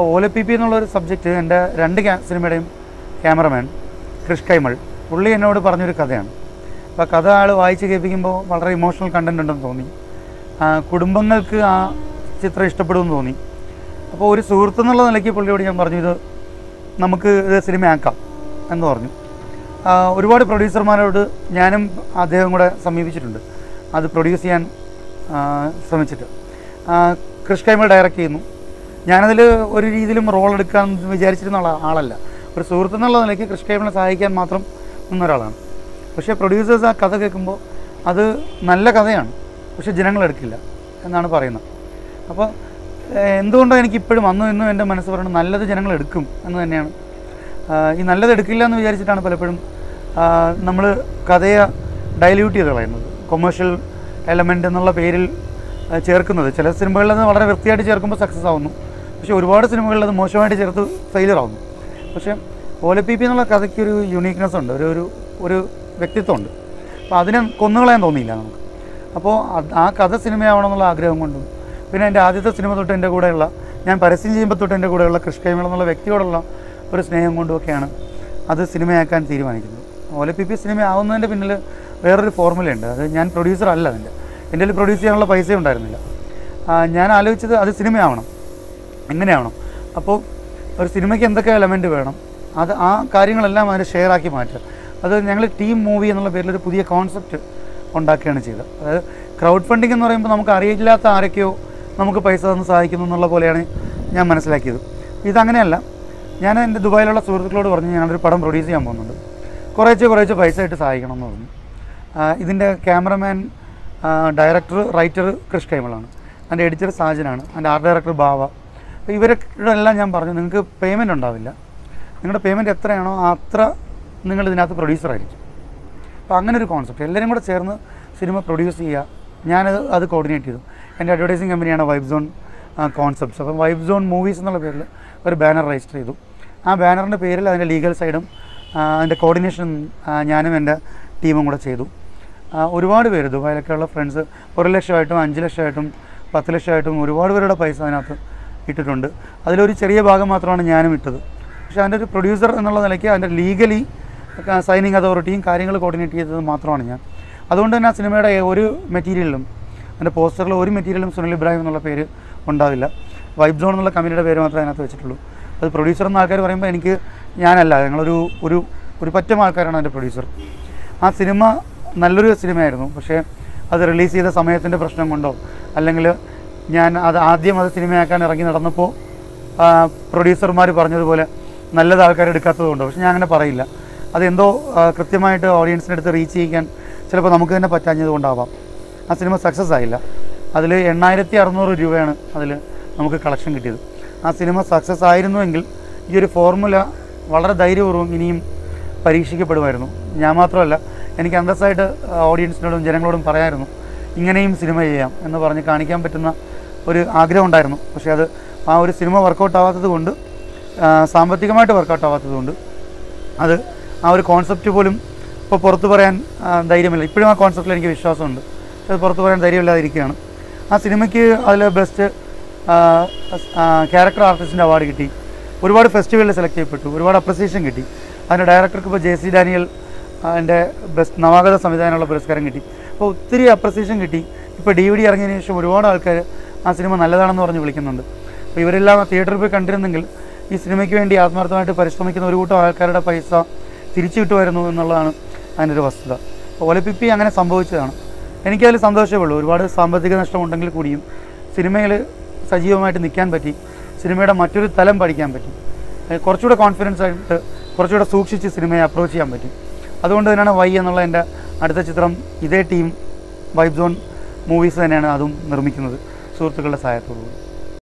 OLPP is a subject and a cameraman, Krish Kaimal. He is a Kathayan. But Katha is emotional content. Kudumbangal Chitra Ishtapuduni. Upon Surthanala Laki Polodium Barjuda Namaka Srimanka and Ornu. Reward producer Manu Yanam Ademuda Samivichund. Other producer and Samichita. Krish Kaimal directly. Yanadil or easily rolled comes with Jerichana Alala. But Surthanala Laki Krish Kaimal Saik and Matram Naralan. Pusha producers are Kathakakumbo, other Nalla Kazayan, Pusha General Killa, and Nanaparina. Upon എന്തുകൊണ്ടാണ് എനിക്ക് ഇപ്പോഴും അന്നും ഇന്നും എൻ്റെ മനസ്സ് പറയുന്നത് നല്ലത് ജനങ്ങൾ എടുക്കും എന്ന് തന്നെയാണ്. ഈ നല്ലത് എടുക്കില്ല എന്ന് വിചാരിച്ചിട്ടാണ് പലപ്പോഴും നമ്മൾ കഥയെ ഡൈല്യൂട്ട് ചെയ്തു കളയുന്നത്. കൊമേഴ്ഷ്യൽ എലമെന്റ് എന്നുള്ള പേരിൽ ചേർക്കുന്നത്. ചില സിനിമകളിൽ അത് വളരെ വൃത്തിയായിട്ട് ചേർക്കുമ്പോൾ സക്സസ് ആവുന്നു. പക്ഷേ ഒരുപാട് സിനിമകളിൽ അത് മോശമായിട്ട് ചേർത്ത് ഫെയിലർ ആവുന്നു. പക്ഷേ OLPP എന്നുള്ള കഥയ്ക്ക് ഒരു യൂണിക്നെസ് ഉണ്ട്, ഒരു ഒരു വ്യക്തിത്വം ഉണ്ട്. അപ്പോൾ അതിനെ കൊന്നുകളയാൻ തോന്നിയില്ല നമുക്ക്. അപ്പോൾ ആ കഥ സിനിമയാവണമെന്നുള്ള ആഗ്രഹം കൊണ്ടും and other cinema to tender goodella, and Parasin but to tender goodella, Krish Kaimal, Vectiola, or Snahamundo Cana, other cinema can see one. OLPP cinema, I don't end up very formal end, Yan producer Alland, and the producer of Paisam Darmilla. Yan Aluch, the other cinema, and then Avano. Apo or cinema can the element to Vernum, other carrying a lamb and a share archimata, other than a team movie and the Pudia concept on Dakanachila. Crowdfunding and the Ramakarijla, Arakio. നമുക്ക് പൈസ തന്ന സഹായിക്കുന്നു എന്നുള്ള പോലെയാണ് ഞാൻ മനസ്സിലാക്കിയത്. ഇത് അങ്ങനെയല്ല. ഞാൻ എൻ്റെ ദുബായിലുള്ള സുഹൃത്തുക്കളോട് പറഞ്ഞു ഞാൻ ഒരു പടം പ്രൊഡ്യൂസ് ചെയ്യാൻ പോകുന്നുണ്ട്. കുറേച്ചെ പൈസ ആയിട്ട് സഹായിക്കണം എന്ന് പറഞ്ഞു. ഇതിൻ്റെ ക്യാമറമാൻ ഡയറക്ടർ റൈറ്റർ കൃഷ് കൈമളാണ്. എൻ്റെ എഡിറ്റർ സാജനാണ്. എൻ്റെ ആർട്ട് ഡയറക്ടർ ബാവ. അപ്പോൾ ഇവരെല്ലാം ഞാൻ പറഞ്ഞു നിങ്ങൾക്ക് പേയ്മെൻ്റ് ഉണ്ടാവില്ല. നിങ്ങളുടെ പേയ്മെൻ്റ് എത്രയാണോ അത്ര നിങ്ങൾ ഇതിനകത്ത് പ്രൊഡ്യൂസർ ആയിരിക്കും. അപ്പോൾ അങ്ങനെ ഒരു കോൺസെപ്റ്റ് എല്ലാവരും കൂടെ ചേർന്ന് സിനിമ പ്രൊഡ്യൂസ് ചെയ്യുക. ഞാനത് അത് കോർഡിനേറ്റ് ചെയ്തു. എൻ്റെ അഡ്വർടൈസിങ് കമ്പനിയാണ് വൈബ് സോൺ കോൺസെപ്റ്റ്സ്. അപ്പം വൈബ് സോൺ മൂവീസ് എന്നുള്ള പേരിൽ ഒരു ബാനർ രജിസ്റ്റർ ചെയ്തു. ആ ബാനറിൻ്റെ പേരിൽ അതിൻ്റെ ലീഗൽ സൈഡും അതിൻ്റെ കോർഡിനേഷൻ ഞാനും എൻ്റെ ടീമും കൂടെ ചെയ്തു. ഒരുപാട് പേര് ദുബായിലൊക്കെയുള്ള ഫ്രണ്ട്സ് 1 ലക്ഷമായിട്ടും 5 ലക്ഷമായിട്ടും 10 ലക്ഷമായിട്ടും ഒരുപാട് പേരുടെ പൈസ അതിനകത്ത് ഇട്ടിട്ടുണ്ട്. അതിലൊരു ചെറിയ ഭാഗം മാത്രമാണ് ഞാനും ഇട്ടത്. പക്ഷേ അതിൻ്റെ ഒരു പ്രൊഡ്യൂസർ എന്നുള്ള നിലയ്ക്ക് അതിൻ്റെ ലീഗലി സൈനിങ് അതോറിറ്റിയും കാര്യങ്ങൾ കോർഡിനേറ്റ് ചെയ്തത് മാത്രമാണ് ഞാൻ. അതുകൊണ്ട് തന്നെ ആ സിനിമയുടെ ഒരു മെറ്റീരിയലും അതിൻ്റെ പോസ്റ്ററിൽ ഒരു മെറ്റീരിയലും സുനിൽ ഇബ്രാഹിം എന്നുള്ള പേര് ഉണ്ടാവില്ല. വൈബ് സോൺ എന്നുള്ള കമ്പനിയുടെ പേര് മാത്രമേ അതിനകത്ത് വെച്ചിട്ടുള്ളൂ. അത് പ്രൊഡ്യൂസർ എന്ന ആൾക്കാർ പറയുമ്പോൾ എനിക്ക് ഞാനല്ല, ഞങ്ങളൊരു ഒരു ഒരു പറ്റം ആൾക്കാരാണ് അതിൻ്റെ പ്രൊഡ്യൂസർ. ആ സിനിമ നല്ലൊരു സിനിമയായിരുന്നു. പക്ഷേ അത് റിലീസ് ചെയ്ത സമയത്തിൻ്റെ പ്രശ്നം കൊണ്ടോ അല്ലെങ്കിൽ ഞാൻ അത് ആദ്യം അത് സിനിമയാക്കാൻ ഇറങ്ങി നടന്നപ്പോൾ പ്രൊഡ്യൂസർമാർ പറഞ്ഞതുപോലെ നല്ലത് ആൾക്കാരെടുക്കാത്തത് കൊണ്ടോ, പക്ഷെ ഞാൻ അങ്ങനെ പറയില്ല. അതെന്തോ കൃത്യമായിട്ട് ഓഡിയൻസിനടുത്ത് റീച്ച് ചെയ്യാൻ ചിലപ്പോൾ നമുക്ക് തന്നെ പറ്റാഞ്ഞത് കൊണ്ടാവാം ആ സിനിമ സക്സസ് ആയില്ല. അതിൽ 8600 രൂപയാണ് അതിൽ നമുക്ക് കളക്ഷൻ കിട്ടിയത്. ആ സിനിമ സക്സസ് ആയിരുന്നുവെങ്കിൽ ഈ ഒരു ഫോർമുല വളരെ ധൈര്യപൂർവ്വം ഇനിയും പരീക്ഷിക്കപ്പെടുമായിരുന്നു. ഞാൻ മാത്രമല്ല, എനിക്ക് അന്തസ്സായിട്ട് ഓഡിയൻസിനോടും ജനങ്ങളോടും പറയാമായിരുന്നു ഇങ്ങനെയും സിനിമ ചെയ്യാം എന്ന് പറഞ്ഞ് കാണിക്കാൻ പറ്റുന്ന ഒരു ആഗ്രഹം ഉണ്ടായിരുന്നു. പക്ഷേ അത് ആ ഒരു സിനിമ വർക്കൗട്ട് ആവാത്തത് കൊണ്ട്, സാമ്പത്തികമായിട്ട് വർക്കൗട്ട് ആവാത്തത് കൊണ്ട് അത് ആ ഒരു കോൺസെപ്റ്റ് പോലും ഇപ്പോൾ പുറത്ത് പറയാൻ ധൈര്യമില്ല. ഇപ്പോഴും ആ കോൺസെപ്റ്റിൽ എനിക്ക് വിശ്വാസമുണ്ട്, അത് പുറത്ത് പറയാൻ ധൈര്യമില്ലാതിരിക്കുകയാണ്. ആ സിനിമയ്ക്ക് അതിൽ ബെസ്റ്റ് ക്യാരക്ടർ ആർട്ടിസ്റ്റിൻ്റെ അവാർഡ് കിട്ടി. ഒരുപാട് ഫെസ്റ്റിവലിൽ സെലക്ട് ചെയ്യപ്പെട്ടു, ഒരുപാട് അപ്രിസിയേഷൻ കിട്ടി. അതിൻ്റെ ഡയറക്ടർക്ക് ഇപ്പോൾ JC ഡാനിയൽ എൻ്റെ ബെസ്റ്റ് നവാഗത സംവിധാനമുള്ള പുരസ്കാരം കിട്ടി. അപ്പോൾ ഒത്തിരി അപ്രിസിയേഷൻ കിട്ടി. ഇപ്പോൾ DVD ഇറങ്ങിയതിന് ശേഷം ഒരുപാട് ആൾക്കാർ ആ സിനിമ നല്ലതാണെന്ന് പറഞ്ഞ് വിളിക്കുന്നുണ്ട്. അപ്പോൾ ഇവരെല്ലാം തിയേറ്ററിൽ പോയി കണ്ടിരുന്നെങ്കിൽ ഈ സിനിമയ്ക്ക് വേണ്ടി ആത്മാർത്ഥമായിട്ട് പരിശ്രമിക്കുന്ന ഒരു കൂട്ടം ആൾക്കാരുടെ പൈസ തിരിച്ചു കിട്ടുമായിരുന്നു എന്നുള്ളതാണ് അതിൻ്റെ ഒരു വസ്തുത. OLPP അങ്ങനെ സംഭവിച്ചതാണ്. എനിക്കതിൽ സന്തോഷമേ ഉള്ളൂ. ഒരുപാട് സാമ്പത്തിക നഷ്ടമുണ്ടെങ്കിൽ കൂടിയും സിനിമയിൽ സജീവമായിട്ട് നിൽക്കാൻ പറ്റി, സിനിമയുടെ മറ്റൊരു തലം പഠിക്കാൻ പറ്റി, കുറച്ചുകൂടെ കോൺഫിഡൻസ് ആയിട്ട് കുറച്ചുകൂടെ സൂക്ഷിച്ച് സിനിമയെ അപ്രോച്ച് ചെയ്യാൻ പറ്റി. അതുകൊണ്ട് തന്നെയാണ് വൈ എന്നുള്ള എൻ്റെ അടുത്ത ചിത്രം ഇതേ ടീം വൈബ് സോൺ മൂവീസ് തന്നെയാണ് അതും നിർമ്മിക്കുന്നത്, സുഹൃത്തുക്കളുടെ സഹായത്തോടുകൂടി.